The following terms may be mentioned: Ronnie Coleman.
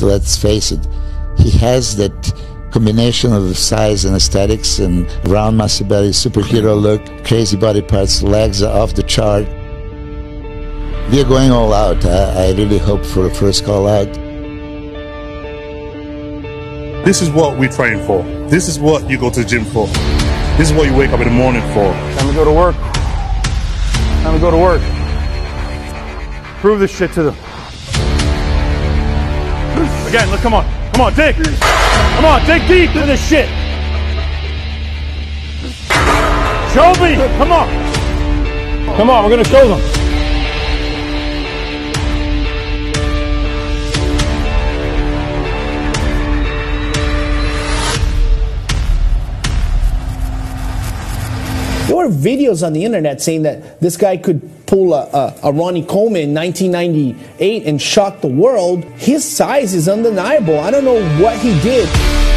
Let's face it, he has that combination of size and aesthetics and round muscle belly, superhero look, crazy body parts, legs are off the chart. We are going all out. I really hope for a first call out. This is what we train for. This is what you go to the gym for. This is what you wake up in the morning for. Time to go to work. Time to go to work. Prove this shit to them. Again, look, come on. Come on, dig. Come on, dig deep into this shit. Show me. Come on. Come on, we're going to show them. There were videos on the internet saying that this guy could pull a Ronnie Coleman in 1998 and shock the world. His size is undeniable. I don't know what he did.